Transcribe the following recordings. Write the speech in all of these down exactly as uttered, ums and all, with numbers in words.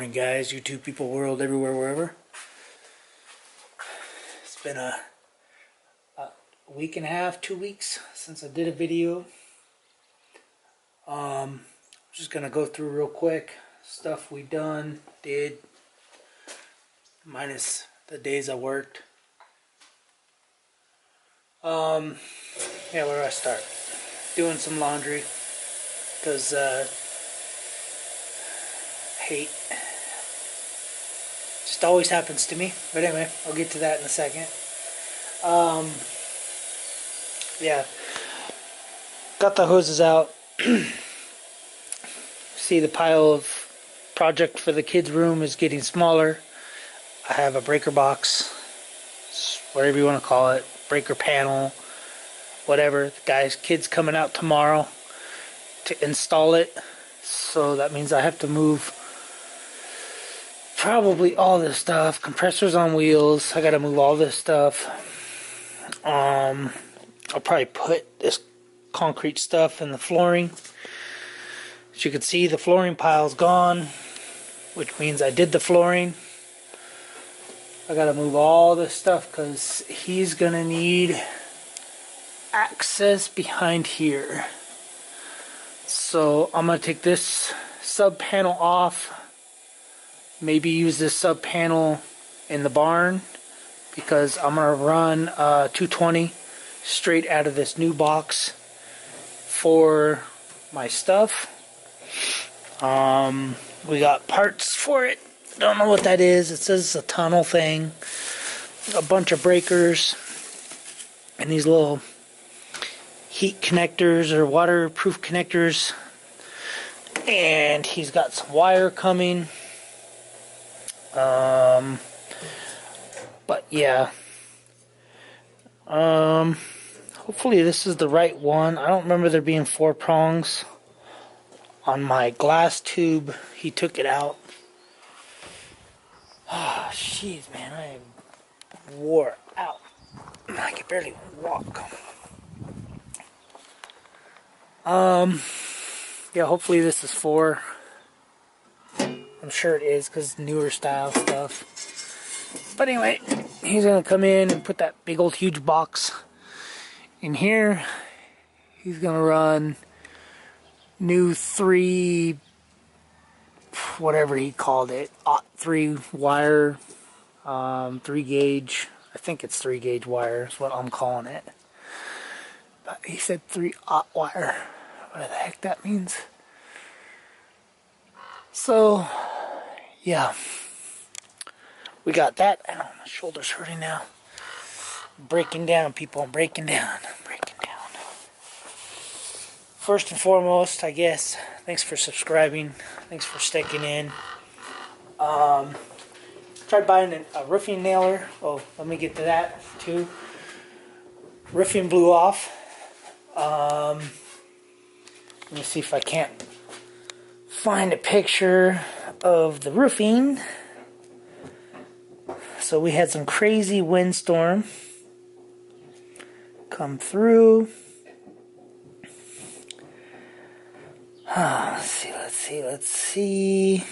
morning, guys, YouTube people, world, everywhere, wherever. It's been a, a week and a half, two weeks since I did a video. Um, just gonna go through real quick stuff we done, did, minus the days I worked. Um, yeah, where do I start? Doing some laundry, cause uh. hate. Just always happens to me. But anyway, I'll get to that in a second. Um, yeah. Got the hoses out. See, the pile of project for the kids' room is getting smaller. I have a breaker box, whatever you want to call it, breaker panel, whatever. The guys, kids coming out tomorrow to install it. So that means I have to move probably all this stuff, compressors on wheels. I gotta move all this stuff. Um, I'll probably put this concrete stuff in the flooring. As you can see, the flooring pile's gone, which means I did the flooring. I gotta move all this stuff because he's gonna need access behind here. So I'm gonna take this sub panel off. Maybe use this sub panel in the barn, because I'm gonna run uh, two twenty straight out of this new box for my stuff. Um, we got parts for it. Don't know what that is. It says it's a tunnel thing, a bunch of breakers, and these little heat connectors or waterproof connectors. And he's got some wire coming. Um, but yeah, um, hopefully this is the right one. I don't remember there being four prongs on my glass tube. He took it out. Oh, jeez, man, I am wore out. I can barely walk. Um, yeah, hopefully this is four. I'm sure it is, because newer style stuff. But anyway, he's going to come in and put that big old huge box in here. He's going to run new three, whatever he called it, O T three wire, um, three gauge. I think it's three gauge wire is what I'm calling it. But he said three O T wire. What the heck that means? So, yeah, we got that. I don't know, my shoulder's hurting now. I'm breaking down, people. I'm breaking down. I'm breaking down. First and foremost, I guess, thanks for subscribing. Thanks for sticking in. Um, tried buying an, a roofing nailer. Oh, let me get to that, too. Roofing blew off. Um, let me see if I can't find a picture of the roofing. So we had some crazy windstorm come through. Ah, let's see, let's see, let's see.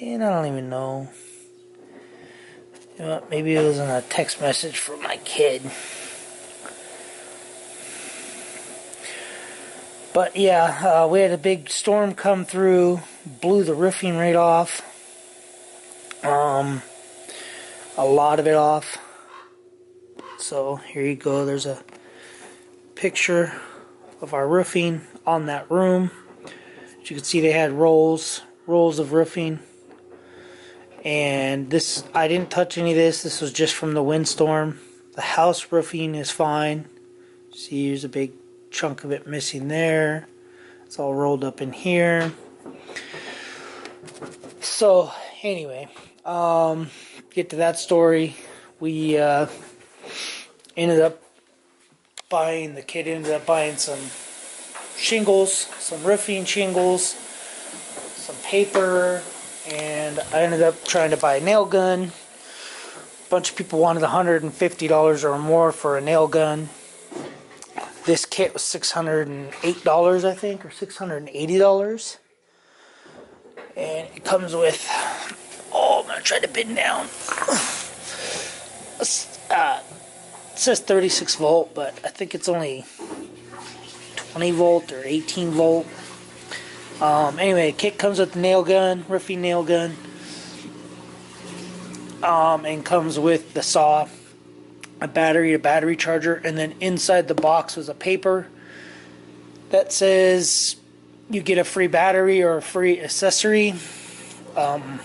Man, I don't even know. You know what? Maybe it was in a text message from my kid. But yeah, uh, we had a big storm come through, blew the roofing right off, um, a lot of it off. So here you go, there's a picture of our roofing on that room. As you can see, they had rolls, rolls of roofing. And this, I didn't touch any of this, this was just from the windstorm. The house roofing is fine. See, here's a big chunk of it missing there. It's all rolled up in here. So anyway, um, get to that story. We uh, ended up buying, the kid ended up buying some shingles, some roofing shingles, some paper, and I ended up trying to buy a nail gun. A bunch of people wanted one hundred fifty dollars or more for a nail gun. This kit was six hundred and eight dollars, I think, or six hundred and eighty dollars. and it comes with, oh, I'm gonna try to bend down. Uh, it says thirty-six volt, but I think it's only twenty volt or eighteen volt. Um, anyway, the kit comes with the nail gun, riffy nail gun, um, and comes with the saw, a battery, a battery charger, and then inside the box was a paper that says you get a free battery or a free accessory, um,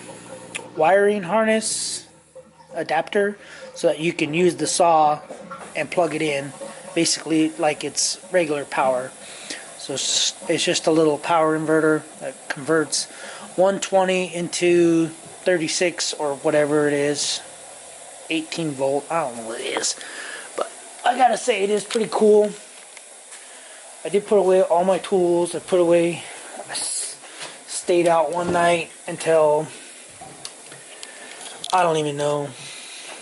wiring harness, adapter, so that you can use the saw and plug it in, basically like it's regular power. So it's just a little power inverter that converts one twenty into thirty-six or whatever it is, eighteen volt, I don't know what it is, but I gotta say it is pretty cool. I did put away all my tools. I put away, I stayed out one night until, I don't even know,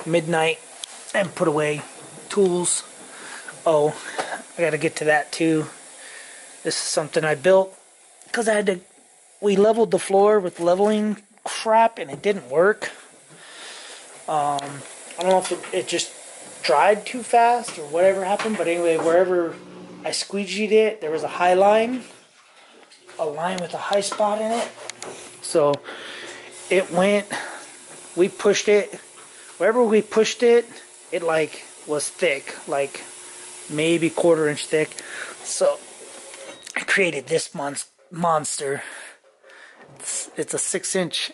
midnight, and put away tools. Oh, I gotta get to that too. This is something I built because I had to, we leveled the floor with leveling crap and it didn't work. Um, I don't know if it, it just dried too fast or whatever happened, but anyway, wherever I squeegeed it, there was a high line, a line with a high spot in it. So it went, we pushed it, wherever we pushed it, it like was thick, like maybe quarter inch thick. So I created this mon monster. It's, it's a six inch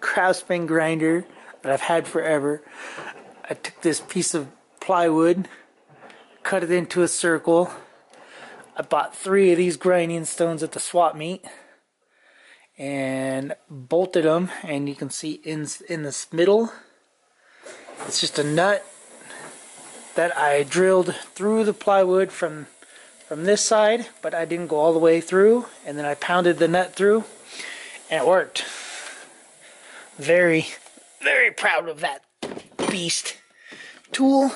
Craftsman grinder that I've had forever. I took this piece of plywood, cut it into a circle. I bought three of these grinding stones at the swap meet and bolted them, and you can see in in this middle it's just a nut that I drilled through the plywood from from this side, but I didn't go all the way through, and then I pounded the nut through and it worked. Very, very proud of that beast tool.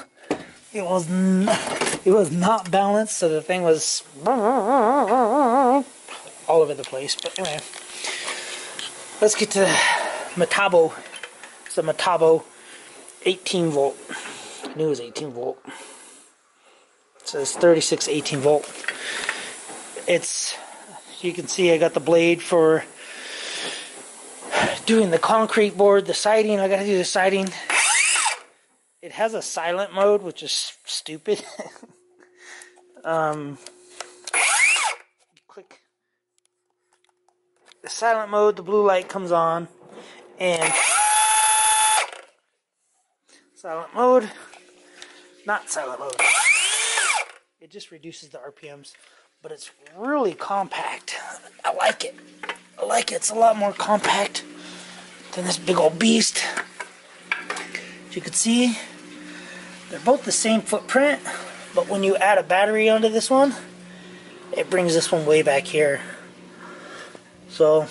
It was not, it was not balanced, so the thing was all over the place. But anyway, let's get to Metabo. It's a Metabo eighteen volt. I knew it was eighteen volt. It says thirty-six, eighteen volt. It's, you can see I got the blade for doing the concrete board, the siding. I gotta do the siding. It has a silent mode, which is stupid. um, you click the silent mode, the blue light comes on, and silent mode, not silent mode. It just reduces the R P Ms, but it's really compact. I like it. I like it. It's a lot more compact than this big old beast. As you can see, they're both the same footprint, but when you add a battery onto this one, it brings this one way back here. So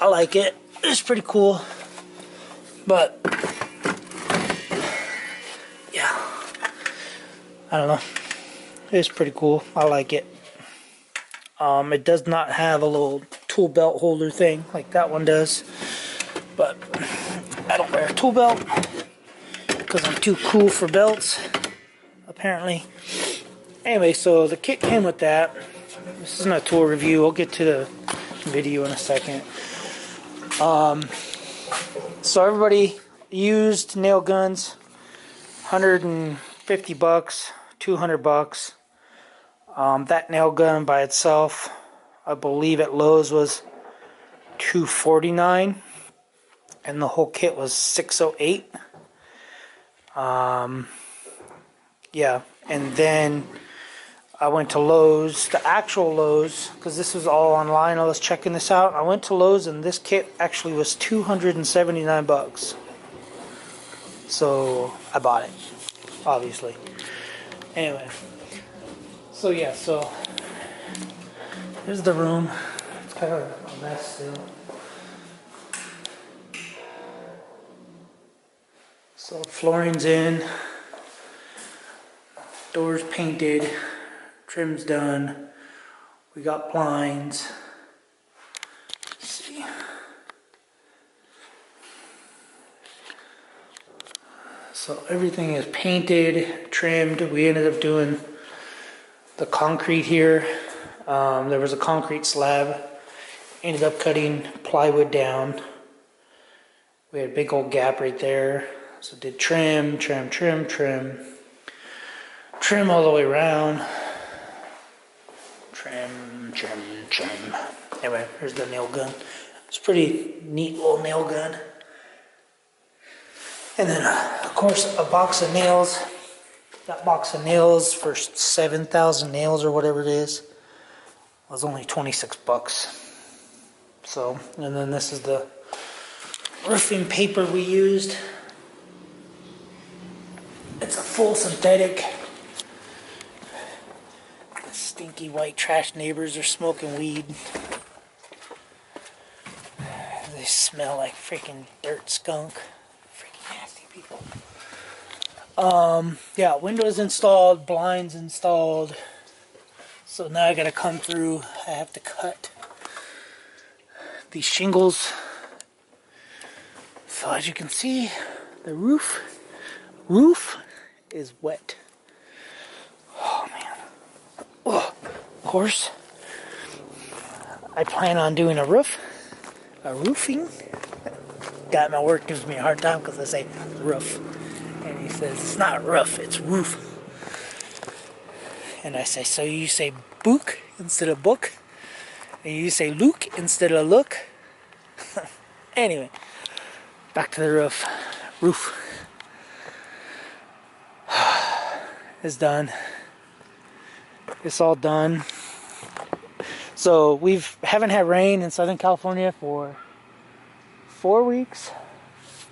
I like it. It's pretty cool. But yeah, I don't know. It's pretty cool. I like it. Um, it does not have a little tool belt holder thing like that one does, but I don't wear a tool belt because I'm too cool for belts, apparently. Anyway, so the kit came with that. This isn't a tool review. We'll get to the video in a second. Um, so everybody used nail guns, one hundred fifty bucks, two hundred bucks. Um, that nail gun by itself, I believe at Lowe's was two forty-nine, and the whole kit was six oh eight. Um, yeah, and then I went to Lowe's, the actual Lowe's, because this was all online. I was checking this out. I went to Lowe's, and this kit actually was two hundred seventy-nine bucks. So I bought it, obviously. Anyway, so yeah, so here's the room. It's kind of a mess still. So flooring's in, doors painted, trim's done, we got blinds. Let's see, So everything is painted, trimmed. We ended up doing the concrete here. Um, there was a concrete slab. Ended up cutting plywood down. We had a big old gap right there. So did trim, trim, trim, trim. Trim all the way around. Trim, trim, trim. Anyway, here's the nail gun. It's a pretty neat little nail gun. And then, uh, of course, a box of nails. That box of nails for seven thousand nails or whatever it is was only twenty-six bucks. So, and then this is the roofing paper we used. It's a full synthetic. The stinky white trash neighbors are smoking weed. They smell like freaking dirt skunk. Freaking nasty people. Um, yeah, windows installed, blinds installed. So now I gotta come through. I have to cut these shingles. So as you can see, the roof roof is wet. Oh man. Oh, of course, I plan on doing a roof, a roofing. Guy at my work gives me a hard time because I say roof, and he says it's not roof, it's roof. And I say, so you say book instead of book, and you say Luke instead of look. Anyway. Back to the roof. Roof is done. It's all done. So we've haven't had rain in Southern California for four weeks,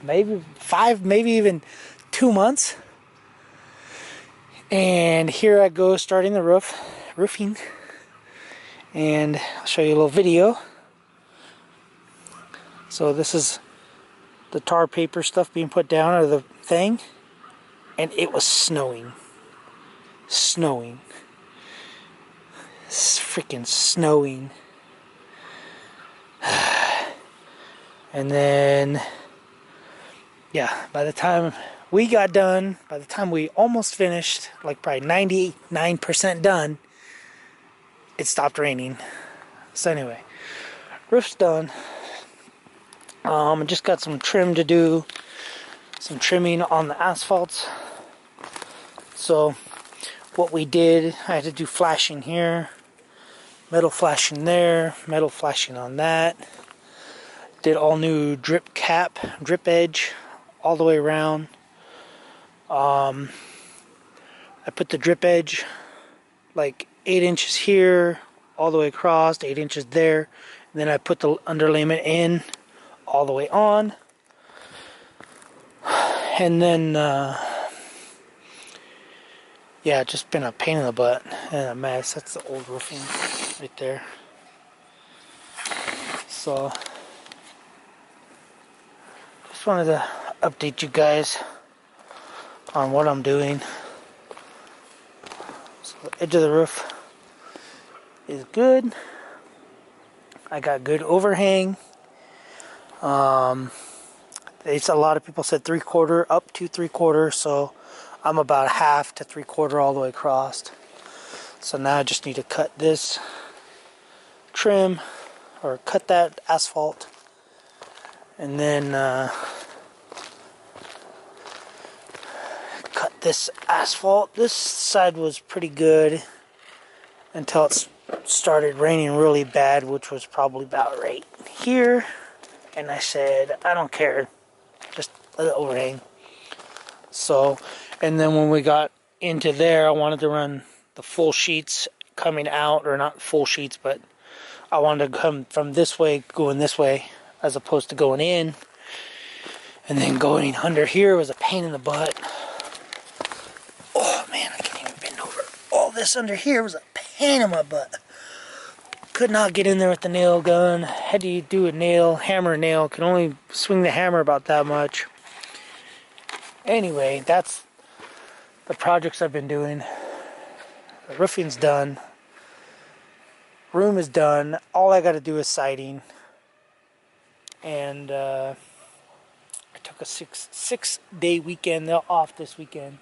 maybe five, maybe even two months. And here I go starting the roof, roofing, and I'll show you a little video. So this is the tar paper stuff being put down out of the thing, and it was snowing. Snowing. It's freaking snowing. And then, yeah, by the time we got done, by the time we almost finished, like probably ninety-nine percent done, it stopped raining. So anyway, roof's done. Um, I just got some trim to do, some trimming on the asphalts. So what we did, I had to do flashing here, metal flashing there, metal flashing on that. Did all new drip cap, drip edge all the way around. Um, I put the drip edge like eight inches here, all the way across, eight inches there. And then I put the underlayment in all the way on, and then uh, yeah, it's just been a pain in the butt and a mess. That's the old roofing right there. So just wanted to update you guys on what I'm doing. So the edge of the roof is good. I got good overhang. Um, it's a lot of people said three quarter up to three quarter, so I'm about half to three quarter all the way across. So now I just need to cut this trim or cut that asphalt, and then uh, cut this asphalt. This side was pretty good until it started raining really bad, which was probably about right here. And I said, I don't care, just let it overhang. So, and then when we got into there, I wanted to run the full sheets coming out, or not full sheets, but I wanted to come from this way, going this way, as opposed to going in. And then going under here was a pain in the butt. Oh man, I can't even bend over. All this under here was a pain in my butt. Could not get in there with the nail gun. Had to do a nail, hammer nail. Could only swing the hammer about that much. Anyway, that's the projects I've been doing. The roofing's done. Room is done. All I got to do is siding. And uh, took a six six day weekend off this weekend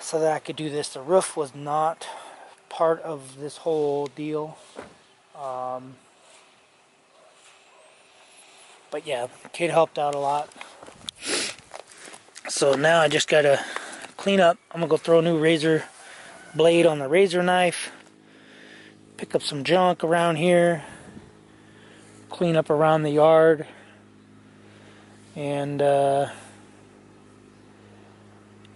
so that I could do this. The roof was not part of this whole deal. Um, but yeah, Kate helped out a lot. So now I just gotta clean up. I'm gonna go throw a new razor blade on the razor knife, pick up some junk around here, clean up around the yard, and uh,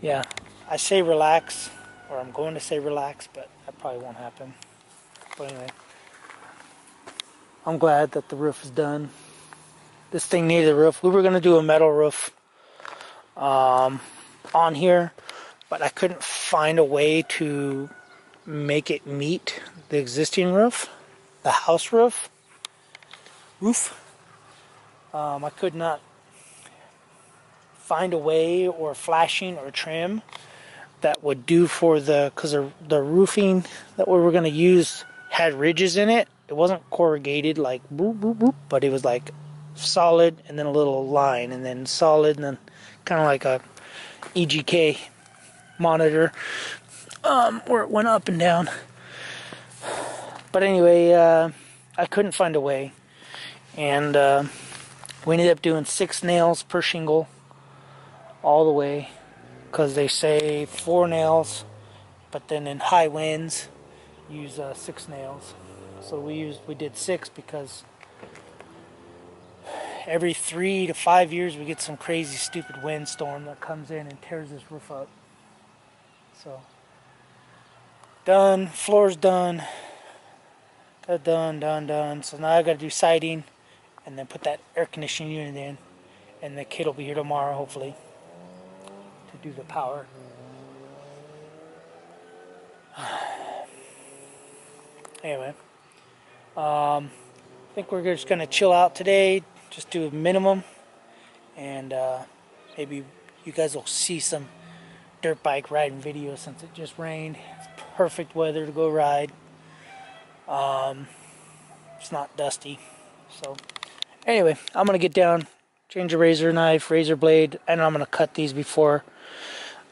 yeah, I say relax, or I'm going to say relax, but that probably won't happen. But anyway, I'm glad that the roof is done. This thing needed a roof. We were going to do a metal roof um, on here, but I couldn't find a way to make it meet the existing roof, the house roof. Roof. Um, I could not find a way or flashing or trim that would do for the, because the, the roofing that we were going to use had ridges in it. It wasn't corrugated like boop, boop, boop, but it was like solid and then a little line and then solid and then kind of like a E K G monitor um, where it went up and down. But anyway, uh, I couldn't find a way. And uh, we ended up doing six nails per shingle all the way, because they say four nails, but then in high winds use uh, six nails. So we used we did six because every three to five years we get some crazy stupid windstorm that comes in and tears this roof up. So done, floor's done, that done, done, done. So now I got to do siding, and then put that air conditioning unit in, and the kid will be here tomorrow hopefully to do the power. Anyway, um, I think we're just gonna chill out today, just do a minimum, and uh, maybe you guys will see some dirt bike riding videos since it just rained. It's perfect weather to go ride. Um, it's not dusty. So anyway, I'm gonna get down, change a razor knife, razor blade, and I'm gonna cut these before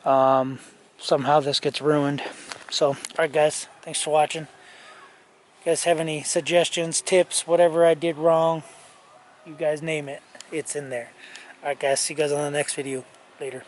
um, somehow this gets ruined. So, all right, guys, thanks for watching. You guys have any suggestions, tips, whatever I did wrong, you guys name it, it's in there. All right, guys, see you guys on the next video. Later.